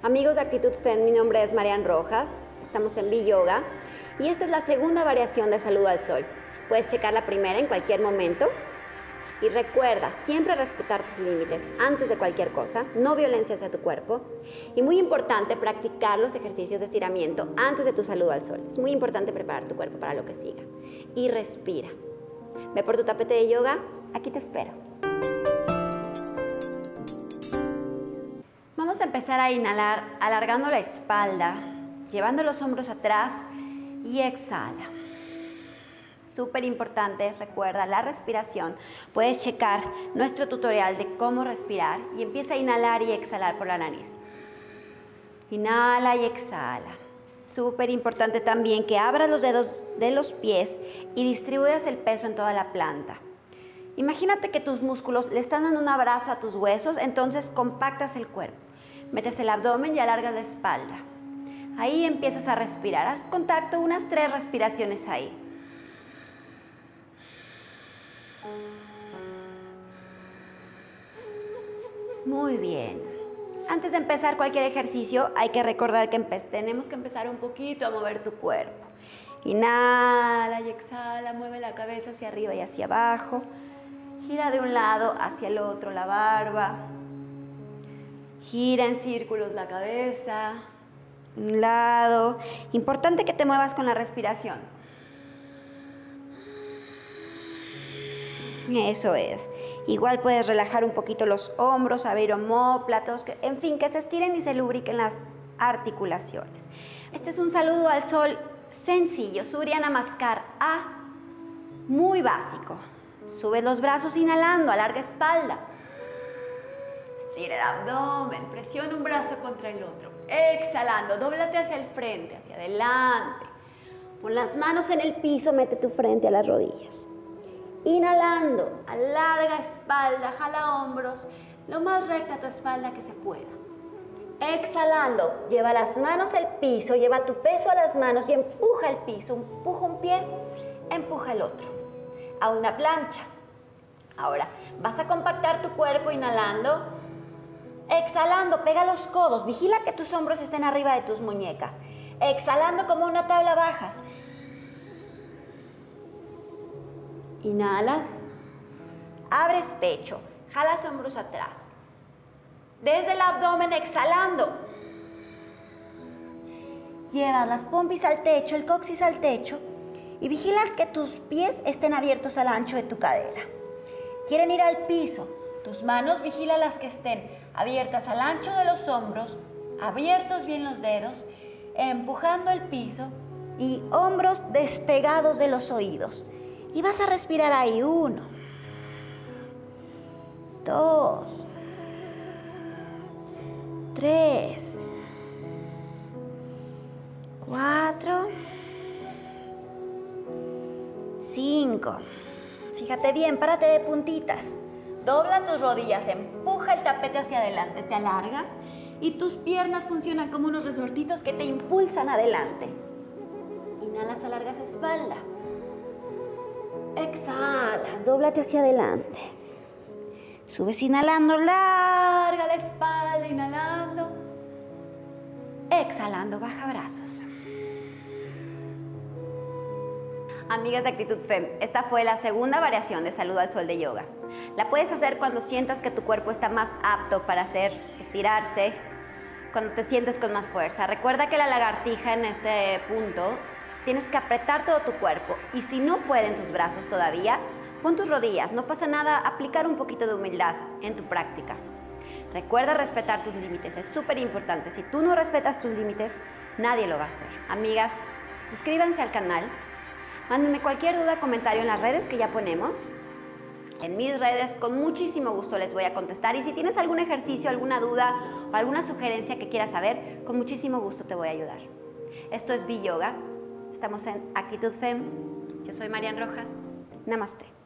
Amigos de Actitud FEM, mi nombre es Marian Rojas, estamos en Be Yoga y esta es la segunda variación de Saludo al Sol. Puedes checar la primera en cualquier momento y recuerda siempre respetar tus límites antes de cualquier cosa, no violencia hacia tu cuerpo y muy importante practicar los ejercicios de estiramiento antes de tu Saludo al Sol. Es muy importante preparar tu cuerpo para lo que siga y respira. Ve por tu tapete de yoga, aquí te espero. Vamos a empezar a inhalar alargando la espalda, llevando los hombros atrás y exhala. Súper importante, recuerda la respiración. Puedes checar nuestro tutorial de cómo respirar y empieza a inhalar y exhalar por la nariz. Inhala y exhala. Súper importante también que abras los dedos de los pies y distribuyas el peso en toda la planta. Imagínate que tus músculos le están dando un abrazo a tus huesos, entonces compactas el cuerpo. Metes el abdomen y alargas la espalda. Ahí empiezas a respirar. Haz contacto, unas 3 respiraciones ahí. Muy bien. Antes de empezar cualquier ejercicio, hay que recordar que tenemos que empezar un poquito a mover tu cuerpo. Inhala y exhala, mueve la cabeza hacia arriba y hacia abajo. Gira de un lado hacia el otro la barba. Gira en círculos la cabeza, un lado. Importante que te muevas con la respiración. Eso es. Igual puedes relajar un poquito los hombros, abrir omóplatos, en fin, que se estiren y se lubriquen las articulaciones. Este es un saludo al sol sencillo, Surya Namaskar A, muy básico. Sube los brazos inhalando, alarga espalda. Estira el abdomen, presiona un brazo contra el otro. Exhalando, dóblate hacia el frente, hacia adelante. Pon las manos en el piso, mete tu frente a las rodillas. Inhalando, alarga espalda, jala hombros, lo más recta tu espalda que se pueda. Exhalando, lleva las manos al piso, lleva tu peso a las manos y empuja el piso. Empuja un pie, empuja el otro. A una plancha. Ahora vas a compactar tu cuerpo inhalando, exhalando, pega los codos, vigila que tus hombros estén arriba de tus muñecas, exhalando como una tabla bajas, inhalas, abres pecho, jalas hombros atrás, desde el abdomen exhalando, llevas las pompis al techo, el coxis al techo, y vigilas que tus pies estén abiertos al ancho de tu cadera. Quieren ir al piso. Tus manos vigila las que estén abiertas al ancho de los hombros, abiertos bien los dedos, empujando el piso y hombros despegados de los oídos. Y vas a respirar ahí 1, 2, 3, 4, 5. Fíjate bien, párate de puntitas. Dobla tus rodillas, empuja el tapete hacia adelante, te alargas y tus piernas funcionan como unos resortitos que te impulsan adelante. Inhalas, alargas espalda. Exhalas, dóblate hacia adelante. Subes inhalando, larga la espalda, inhalando. Exhalando, baja brazos. Amigas de Actitud FEM, esta fue la segunda variación de Saludo al Sol de yoga. La puedes hacer cuando sientas que tu cuerpo está más apto para estirarse, cuando te sientes con más fuerza. Recuerda que la lagartija en este punto tienes que apretar todo tu cuerpo y si no pueden tus brazos todavía, pon tus rodillas, no pasa nada, aplicar un poquito de humildad en tu práctica. Recuerda respetar tus límites, es súper importante. Si tú no respetas tus límites, nadie lo va a hacer. Amigas, suscríbanse al canal. Mándenme cualquier duda, comentario en las redes que ya ponemos. En mis redes con muchísimo gusto les voy a contestar. Y si tienes algún ejercicio, alguna duda o alguna sugerencia que quieras saber, con muchísimo gusto te voy a ayudar. Esto es Be Yoga. Estamos en Actitud FEM. Yo soy Marian Rojas. Namaste.